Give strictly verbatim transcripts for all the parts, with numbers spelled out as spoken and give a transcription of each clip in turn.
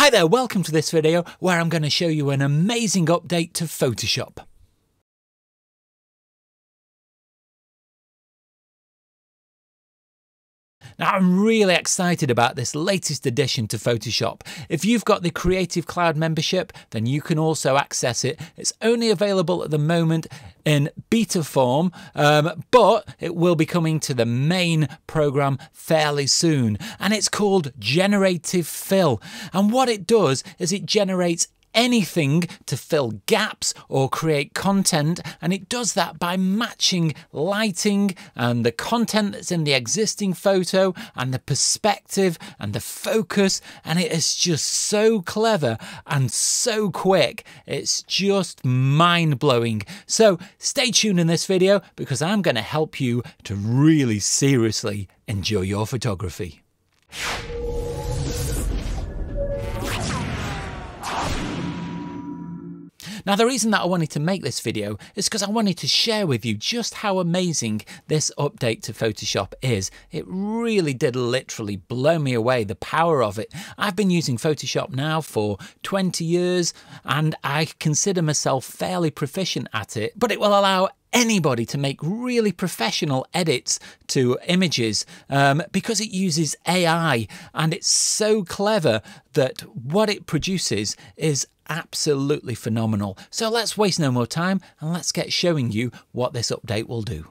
Hi there, welcome to this video where I'm going to show you an amazing update to Photoshop. Now, I'm really excited about this latest addition to Photoshop. If you've got the Creative Cloud membership, then you can also access it. It's only available at the moment in beta form, um, but it will be coming to the main program fairly soon. And it's called Generative Fill. And what it does is it generates anything to fill gaps or create content, and it does that by matching lighting and the content that's in the existing photo and the perspective and the focus, and it is just so clever and so quick. It's just mind-blowing. So stay tuned in this video because I'm going to help you to really seriously enjoy your photography. Now, the reason that I wanted to make this video is because I wanted to share with you just how amazing this update to Photoshop is. It really did literally blow me away, the power of it. I've been using Photoshop now for twenty years and I consider myself fairly proficient at it, but it will allow anybody to make really professional edits to images um, because it uses A I, and it's so clever that what it produces is absolutely phenomenal. So let's waste no more time and let's get showing you what this update will do.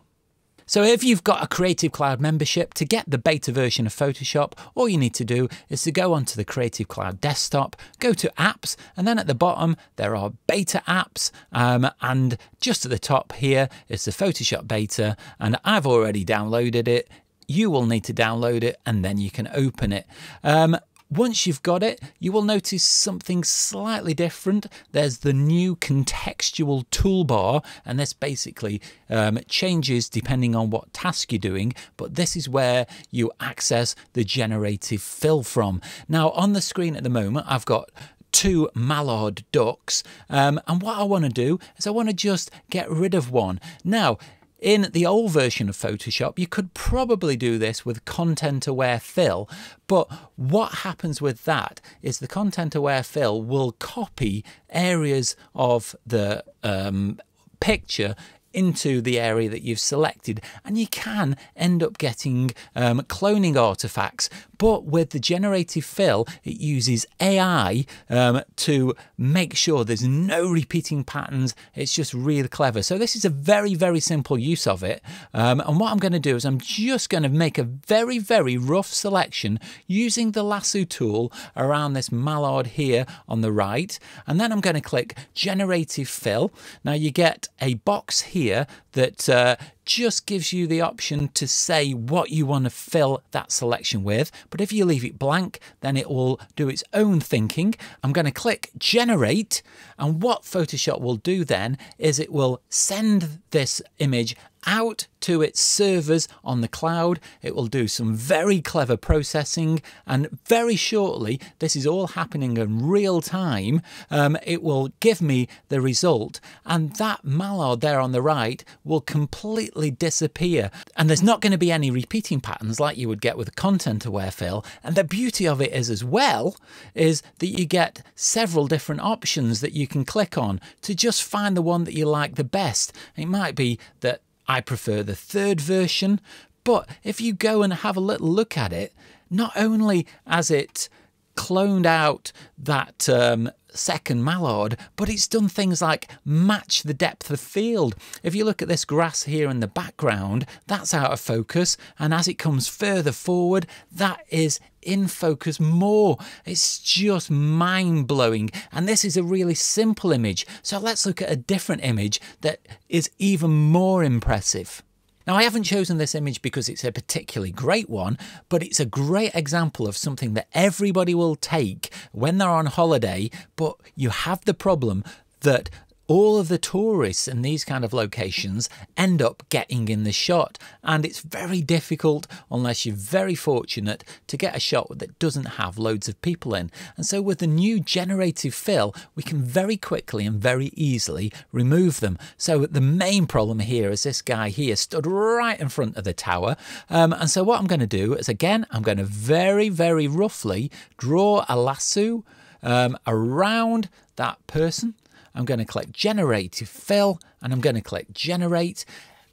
So if you've got a Creative Cloud membership, to get the beta version of Photoshop, all you need to do is to go onto the Creative Cloud desktop, go to apps, and then at the bottom there are beta apps, um, and just at the top here is the Photoshop beta, and I've already downloaded it. You will need to download it and then you can open it. Um, Once you've got it, you will notice something slightly different. There's the new contextual toolbar, and this basically um, changes depending on what task you're doing, but this is where you access the generative fill from. Now, on the screen at the moment, I've got two Mallard ducks, um, and what I want to do is I want to just get rid of one. Now, in the old version of Photoshop, you could probably do this with Content-Aware Fill, but what happens with that is the Content-Aware Fill will copy areas of the um, picture into the area that you've selected, and you can end up getting um, cloning artifacts. But with the generative fill, it uses A I um, to make sure there's no repeating patterns. It's just really clever. So this is a very, very simple use of it. Um, and what I'm going to do is I'm just going to make a very, very rough selection using the lasso tool around this mallard here on the right. And then I'm going to click generative fill. Now you get a box here that uh, just gives you the option to say what you want to fill that selection with. But if you leave it blank, then it will do its own thinking. I'm going to click generate, and what Photoshop will do then is it will send this image out to its servers on the cloud. It will do some very clever processing, and very shortly, this is all happening in real time, um, it will give me the result, and that mallard there on the right will completely disappear, and there's not going to be any repeating patterns like you would get with Content-Aware Fill. And the beauty of it is as well is that you get several different options that you can click on to just find the one that you like the best. It might be that I prefer the third version, but if you go and have a little look at it, not only has it cloned out that um, second mallard, but it's done things like match the depth of field. If you look at this grass here in the background, that's out of focus, and as it comes further forward, that is in focus more. It's just mind-blowing, and this is a really simple image. So let's look at a different image that is even more impressive. Now, I haven't chosen this image because it's a particularly great one, but it's a great example of something that everybody will take when they're on holiday, but you have the problem that all of the tourists in these kind of locations end up getting in the shot, and it's very difficult unless you're very fortunate to get a shot that doesn't have loads of people in. And so with the new generative fill, we can very quickly and very easily remove them. So the main problem here is this guy here stood right in front of the tower, um, and so what I'm going to do is, again, I'm going to very, very roughly draw a lasso um, around that person. I'm going to click Generative Fill and I'm going to click Generate.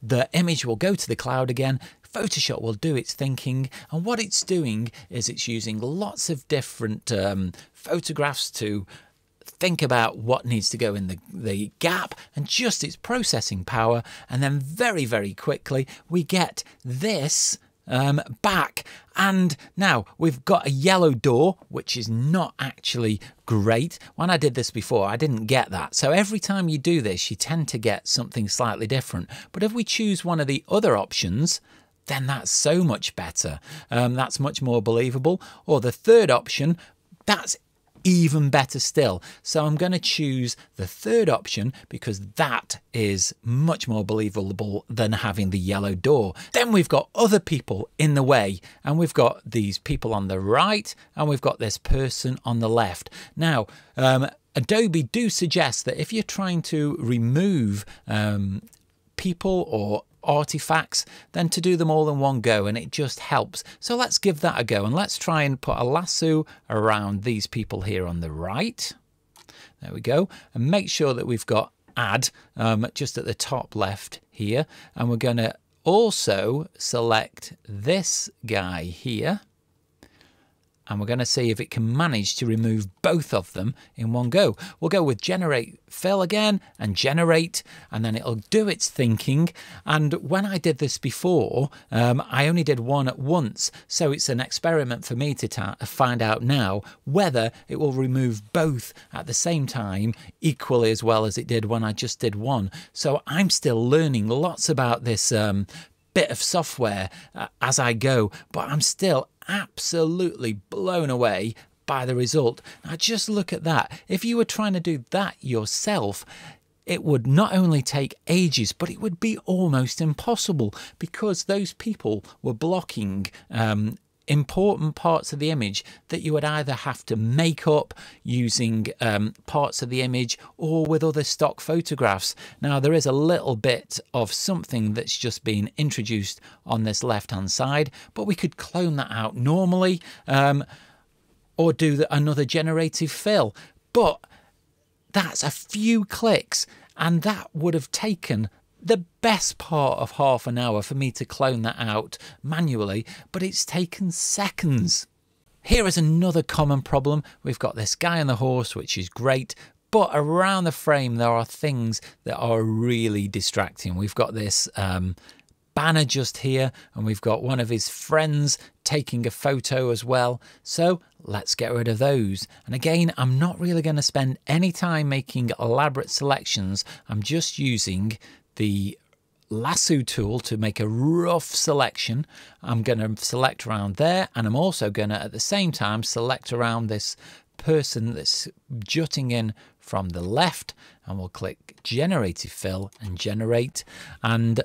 The image will go to the cloud again. Photoshop will do its thinking, and what it's doing is it's using lots of different um, photographs to think about what needs to go in the, the gap and just its processing power, and then very, very quickly we get this um, back. And now we've got a yellow door, which is not actually great. When I did this before, I didn't get that. So every time you do this, you tend to get something slightly different. But if we choose one of the other options, then that's so much better. Um, that's much more believable. Or the third option, that's even better still. So I'm going to choose the third option because that is much more believable than having the yellow door. Then we've got other people in the way, and we've got these people on the right and we've got this person on the left. Now, um, Adobe do suggest that if you're trying to remove um, people or artifacts, then to do them all in one go, and it just helps. So let's give that a go, and let's try and put a lasso around these people here on the right. There we go. And make sure that we've got add um, just at the top left here, and we're going to also select this guy here, and we're going to see if it can manage to remove both of them in one go. We'll go with Generate Fill again and Generate, and then it'll do its thinking. And when I did this before, um, I only did one at once. So it's an experiment for me to find out now whether it will remove both at the same time equally as well as it did when I just did one. So I'm still learning lots about this um, bit of software uh, as I go, but I'm still absolutely blown away by the result. Now just look at that. If you were trying to do that yourself, it would not only take ages, but it would be almost impossible because those people were blocking um, important parts of the image that you would either have to make up using um, parts of the image or with other stock photographs. Now there is a little bit of something that's just been introduced on this left hand side, but we could clone that out normally um, or do the, another Generative Fill. But that's a few clicks, and that would have taken the best part of half an hour for me to clone that out manually, but it's taken seconds. Here is another common problem. We've got this guy on the horse, which is great, but around the frame there are things that are really distracting. We've got this um, banner just here, and we've got one of his friends taking a photo as well. So let's get rid of those. And again, I'm not really going to spend any time making elaborate selections. I'm just using the lasso tool to make a rough selection. I'm going to select around there, and I'm also going to at the same time select around this person that's jutting in from the left, and we'll click Generative Fill and Generate, and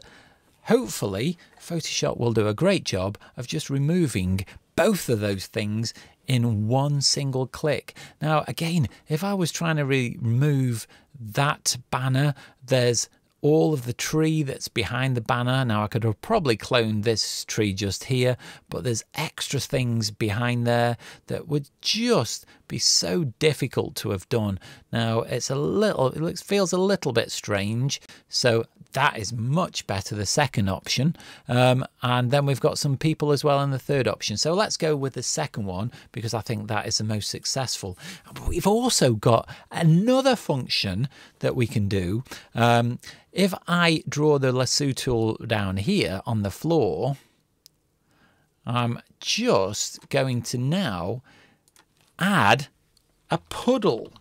hopefully Photoshop will do a great job of just removing both of those things in one single click. Now again, if I was trying to remove that banner, there's all of the tree that's behind the banner. Now I could have probably cloned this tree just here, but there's extra things behind there that would just be so difficult to have done. Now it's a little, it looks, feels a little bit strange. So that is much better, the second option. Um, and then we've got some people as well in the third option. So let's go with the second one because I think that is the most successful. But we've also got another function that we can do. Um, If I draw the lasso tool down here on the floor, I'm just going to now add a puddle.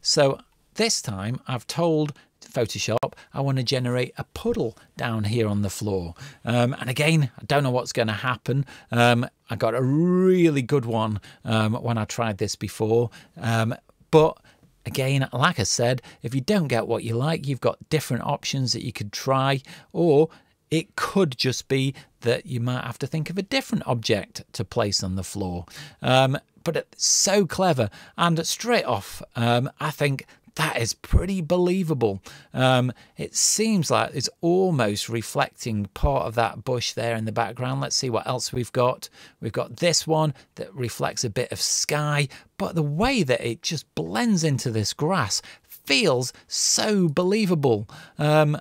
So this time I've told Photoshop I want to generate a puddle down here on the floor. Um, and again, I don't know what's going to happen. Um, I got a really good one um, when I tried this before, um, but again, like I said, if you don't get what you like, you've got different options that you could try, or it could just be that you might have to think of a different object to place on the floor. Um, but it's so clever, and straight off, um, I think That is pretty believable. Um, it seems like it's almost reflecting part of that bush there in the background. Let's see what else we've got. We've got this one that reflects a bit of sky, but the way that it just blends into this grass feels so believable. Um,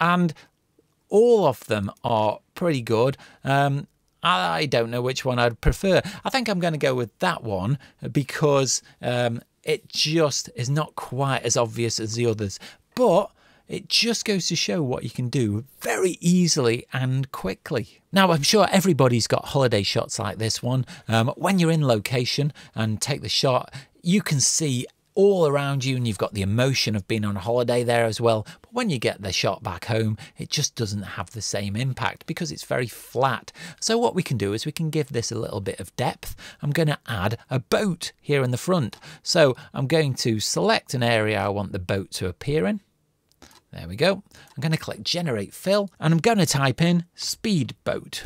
and all of them are pretty good. Um, I don't know which one I'd prefer. I think I'm going to go with that one because um, it just is not quite as obvious as the others. But it just goes to show what you can do very easily and quickly. Now, I'm sure everybody's got holiday shots like this one. Um, when you're in location and take the shot, you can see all around you and you've got the emotion of being on holiday there as well. But when you get the shot back home, it just doesn't have the same impact because it's very flat. So what we can do is we can give this a little bit of depth. I'm going to add a boat here in the front. So I'm going to select an area I want the boat to appear in. There we go. I'm going to click Generate Fill and I'm going to type in speedboat.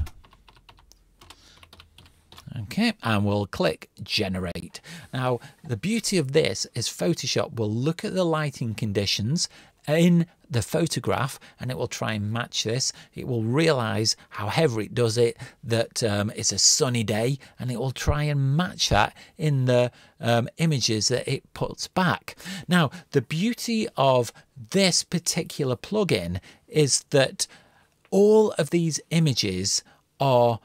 Okay, and we'll click Generate. Now, the beauty of this is Photoshop will look at the lighting conditions in the photograph and it will try and match this. It will realize, however it does it, that um, it's a sunny day, and it will try and match that in the um, images that it puts back. Now, the beauty of this particular plugin is that all of these images are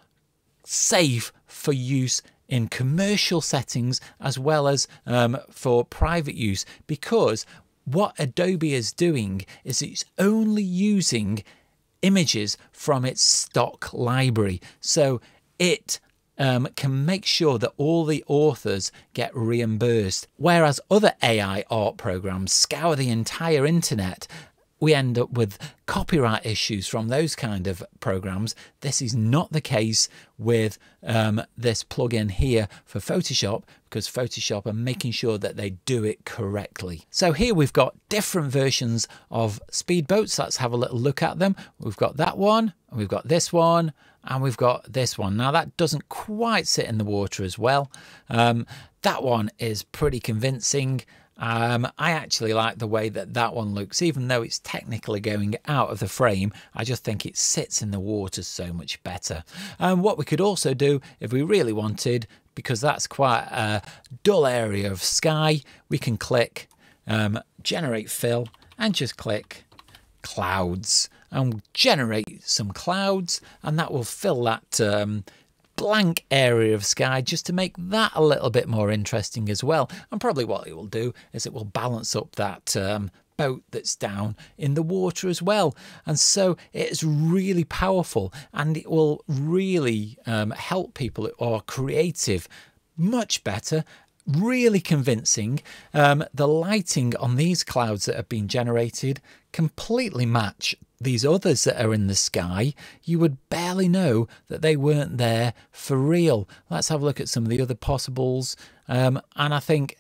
safe for use in commercial settings as well as um, for private use, because what Adobe is doing is it's only using images from its stock library. So it um, can make sure that all the authors get reimbursed. Whereas other A I art programs scour the entire internet, we end up with copyright issues from those kind of programs. This is not the case with um, this plugin here for Photoshop, because Photoshop are making sure that they do it correctly. So here we've got different versions of speedboats. Let's have a little look at them. We've got that one, and we've got this one, and we've got this one. Now that doesn't quite sit in the water as well. Um, that one is pretty convincing. Um, I actually like the way that that one looks, even though it's technically going out of the frame. I just think it sits in the water so much better. And what we could also do, if we really wanted, because that's quite a dull area of sky, we can click um, Generate Fill and just click Clouds and generate some clouds, and that will fill that um, blank area of sky just to make that a little bit more interesting as well. And probably what it will do is it will balance up that um, boat that's down in the water as well. And so it's really powerful, and it will really um, help people who are creative much better. Really convincing. Um, the lighting on these clouds that have been generated completely match these others that are in the sky. You would barely know that they weren't there for real. Let's have a look at some of the other possibles. Um, and I think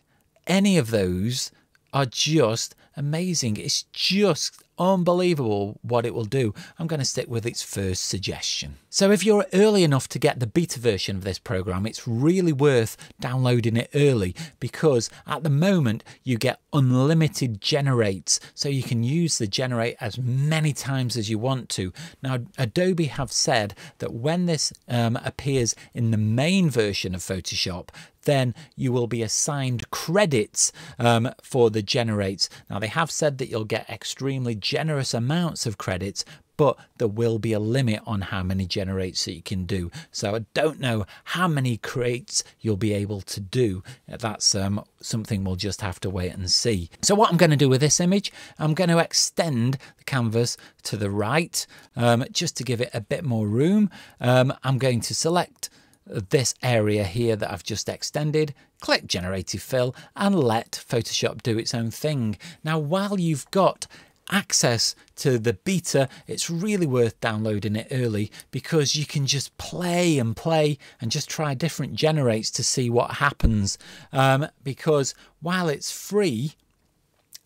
any of those are just amazing. It's just unbelievable what it will do. I'm going to stick with its first suggestion. So if you're early enough to get the beta version of this program, it's really worth downloading it early, because at the moment you get unlimited generates, so you can use the generate as many times as you want to. Now, Adobe have said that when this um, appears in the main version of Photoshop, then you will be assigned credits um, for the generates. Now, they have said that you'll get extremely generous amounts of credits, but there will be a limit on how many generates that you can do. So I don't know how many creates you'll be able to do. That's um, something we'll just have to wait and see. So what I'm going to do with this image, I'm going to extend the canvas to the right um, just to give it a bit more room. Um, I'm going to select this area here that I've just extended, click Generative Fill, and let Photoshop do its own thing. Now, while you've got access to the beta, it's really worth downloading it early, because you can just play and play and just try different generates to see what happens. Um, because while it's free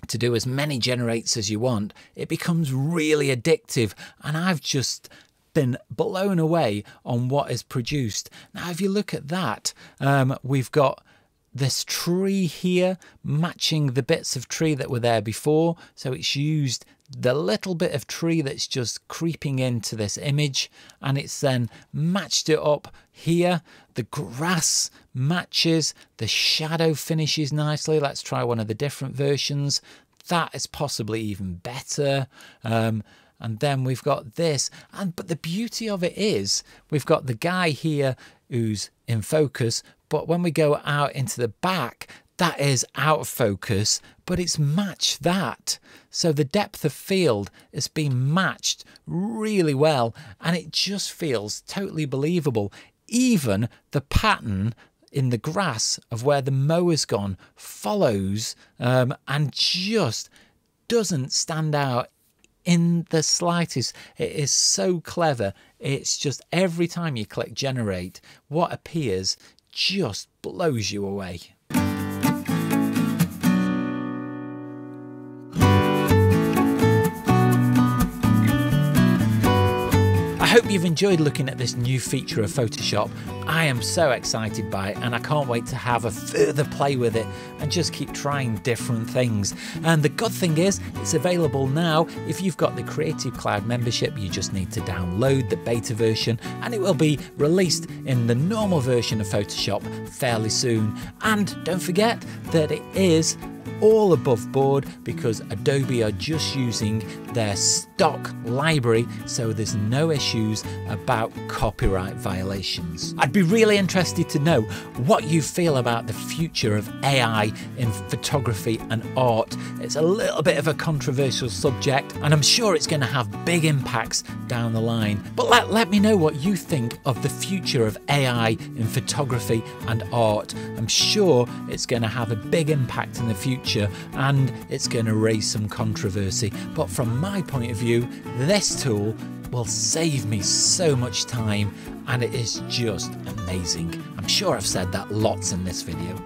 to do as many generates as you want, it becomes really addictive, and I've just been blown away on what is produced. Now, if you look at that, um, we've got this tree here matching the bits of tree that were there before. So it's used the little bit of tree that's just creeping into this image, and it's then matched it up here. The grass matches, the shadow finishes nicely. Let's try one of the different versions. That is possibly even better. Um, and then we've got this. And but the beauty of it is we've got the guy here who's in focus, but when we go out into the back, that is out of focus, but it's matched that. So the depth of field has been matched really well, and it just feels totally believable. Even the pattern in the grass of where the mower's gone follows um, and just doesn't stand out in the slightest. It is so clever. It's just every time you click generate, what appears just blows you away. I hope you've enjoyed looking at this new feature of Photoshop. I am so excited by it, and I can't wait to have a further play with it and just keep trying different things. And the good thing is it's available now. If you've got the Creative Cloud membership, you just need to download the beta version, and it will be released in the normal version of Photoshop fairly soon. And don't forget that it is all above board because Adobe are just using their stock library, so there's no issues about copyright violations. I'd be really interested to know what you feel about the future of A I in photography and art. It's a little bit of a controversial subject, and I'm sure it's going to have big impacts down the line. But let, let me know what you think of the future of A I in photography and art. I'm sure it's going to have a big impact in the future, and it's going to raise some controversy. But from my point of view, this tool will save me so much time, and it is just amazing. I'm sure I've said that lots in this video.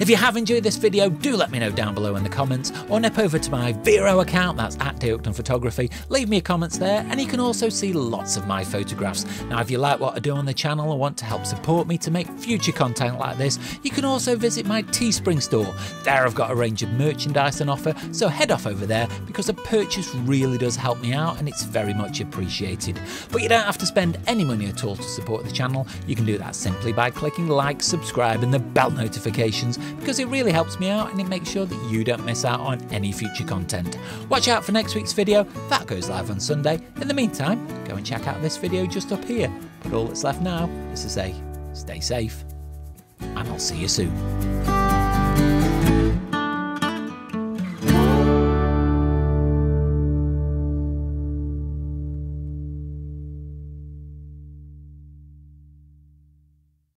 If you have enjoyed this video, do let me know down below in the comments, or nip over to my Vero account, that's at Deukton Photography. Leave me your comments there, and you can also see lots of my photographs. Now, if you like what I do on the channel and want to help support me to make future content like this, you can also visit my Teespring store. There I've got a range of merchandise on offer, so head off over there, because a purchase really does help me out, and it's very much appreciated. But you don't have to spend any money at all to support the channel. You can do that simply by clicking like, subscribe, and the bell notifications, because it really helps me out and it makes sure that you don't miss out on any future content. Watch out for next week's video, that goes live on Sunday. In the meantime, go and check out this video just up here. But all that's left now is to say, stay safe, and I'll see you soon.